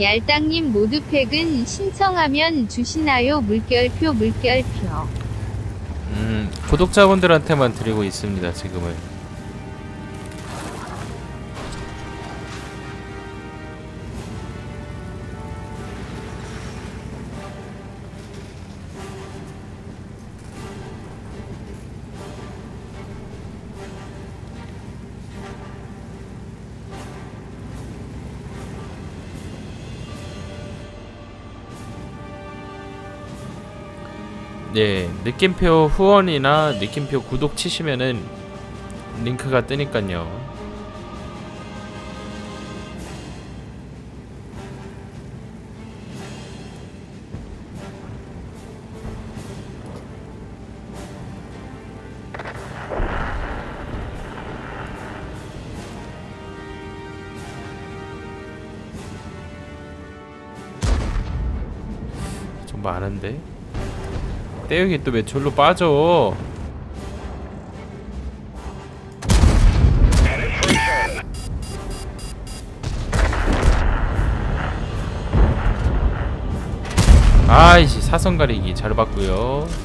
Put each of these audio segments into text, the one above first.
얄땅님 모드팩은 신청하면 주시나요? 물결표 물결표. 구독자분들한테만 드리고 있습니다 지금은. 예, 느낌표 후원이나 느낌표 구독 치시면은 링크가 뜨니깐요. 좀 많은데? 태용이 또 왜 절로 빠져? 아이씨, 사선 가리기 잘 봤고요.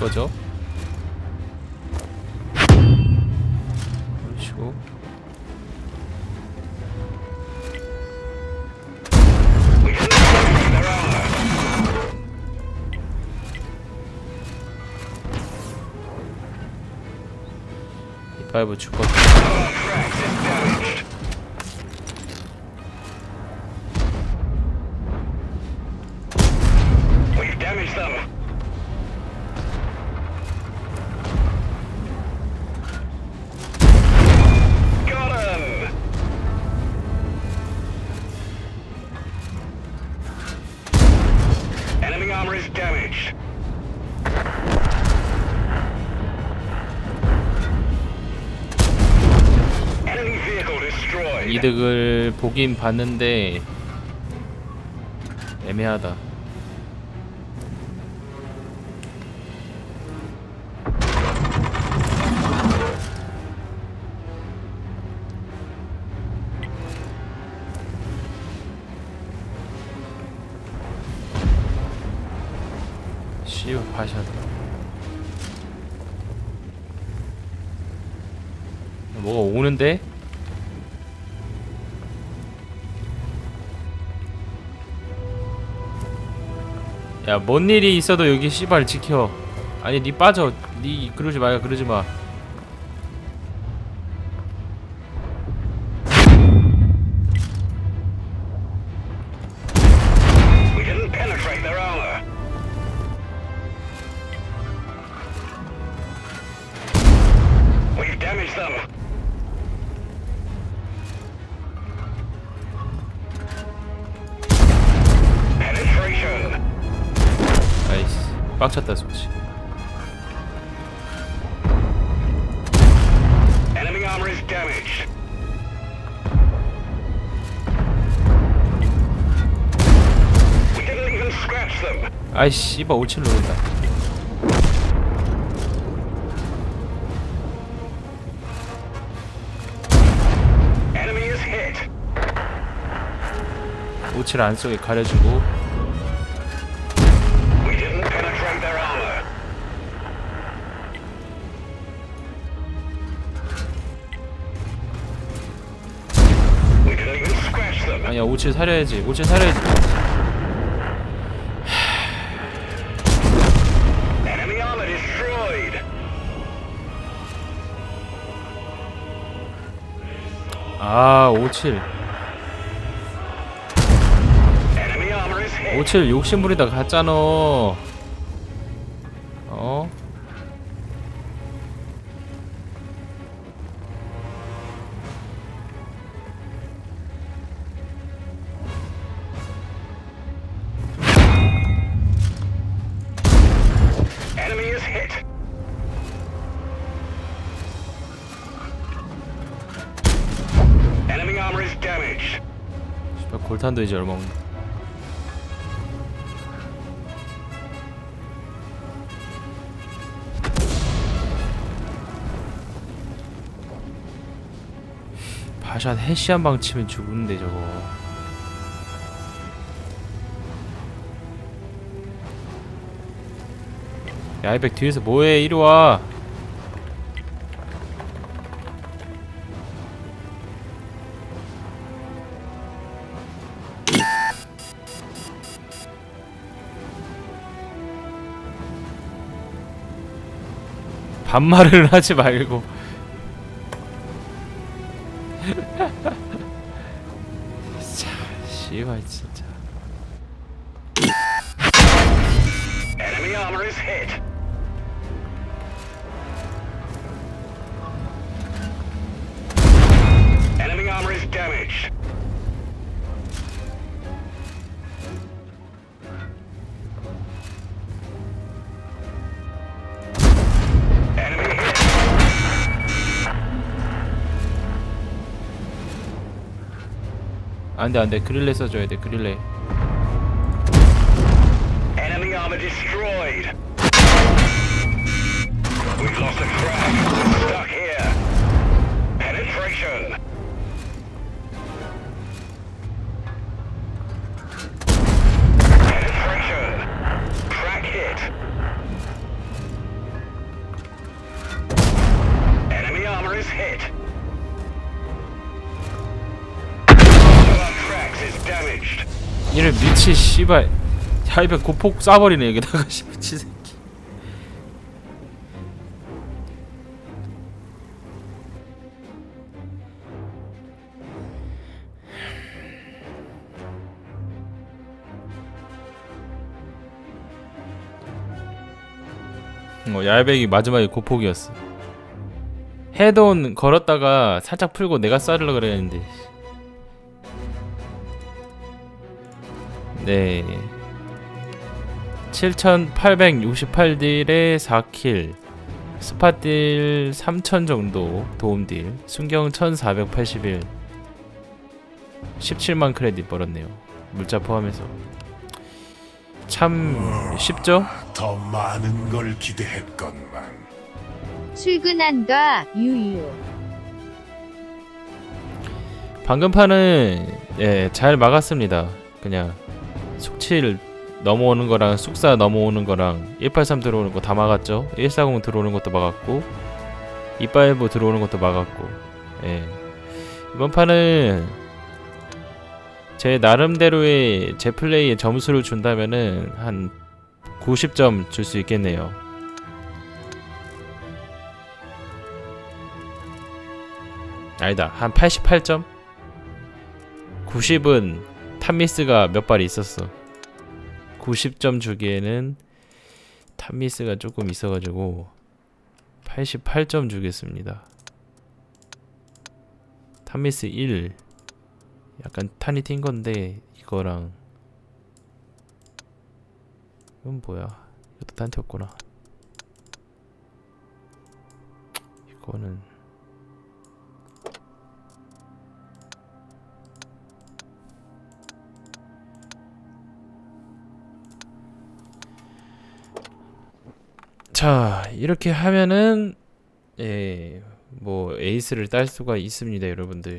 거죠. 그러시고 이 파이브 죽었다. 이득을 보긴 봤는데 애매하다. 씨유 파샷. 뭐가 오는데? 야, 뭔 일이 있어도 여기 씨발 지켜. 아니 니 빠져. 니 그러지 마요. 그러지 마. 빡쳤다 솔직히. 아이 씨발 올칠 누른다. 올칠 안 속에 가려주고. 야, 오칠 사려야지. 오칠 사려야지. 아, 오칠. 오칠 욕심부리다 갔잖아. 어? 골탄도 이제 얼마 없네. 바샷 해시 한 방 치면 죽는데 저거. 야, 아이백 뒤에서 뭐해? 이리 와. 반말을 하지 말고. 자, 씨발 진짜. 안돼 안돼, 그릴레 써줘야 돼. 그릴레. Enemy armor destroyed. We've lost a crack. Stuck here. Penetration. Penetration. Crack hit. Enemy armor is hit. 얘네 미치 씨발. 하이백 고폭 쏴버리네 여기다가. 미치 새끼. 야이백이 마지막에 고폭이었어. 헤드온 걸었다가 살짝 풀고 내가 쏴주려고 그랬는데. 네, 7868딜에 4킬, 스팟딜 3000 정도, 도움딜, 순경 1481, 17만 크레딧 벌었네요. 물자 포함해서 참 쉽죠? 더 많은 걸 기대했건만. 출근한다 유유. 방금 판은 예, 잘 막았습니다. 그냥 숙칠 넘어오는 거랑 숙사 넘어오는 거랑 183 들어오는 거 다 막았죠. 140 들어오는 것도 막았고 285 들어오는 것도 막았고. 예. 이번 판은 제 나름대로의 제 플레이에 점수를 준다면은 한 90점 줄 수 있겠네요. 아니다, 한 88점? 90은 탑미스가 몇 발이 있었어. 90점 주기에는 탑미스가 조금 있어가지고 88점 주겠습니다. 탑미스 1 약간 탄이 튄건데 이거랑 이건 뭐야, 이것도 탄 튀었구나. 이거는 자, 이렇게 하면은 예, 뭐 에이스를 딸 수가 있습니다 여러분들.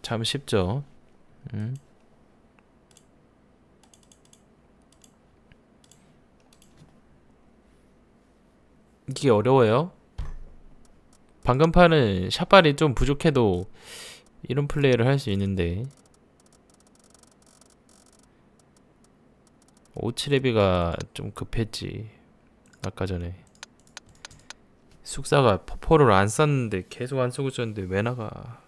참 쉽죠? 이게 어려워요? 방금 판은 샷발이 좀 부족해도 이런 플레이를 할 수 있는데, 오치레비가 좀 급했지. 아까 전에 숙사가 퍼포를 안 쐈는데 계속 안 쓰고 있었는데 왜 나가.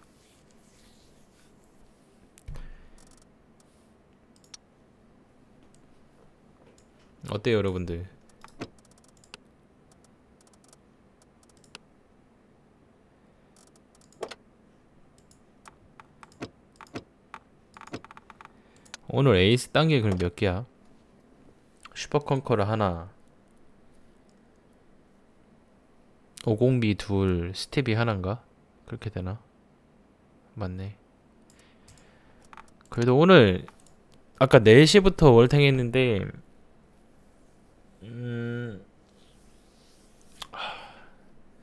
어때요 여러분들? 오늘 에이스 딴 게 그럼 몇 개야? 슈퍼 컨커러 하나, 오공비 둘, 스티비 하나인가? 그렇게 되나? 맞네. 그래도 오늘 아까 4시부터 월탱 했는데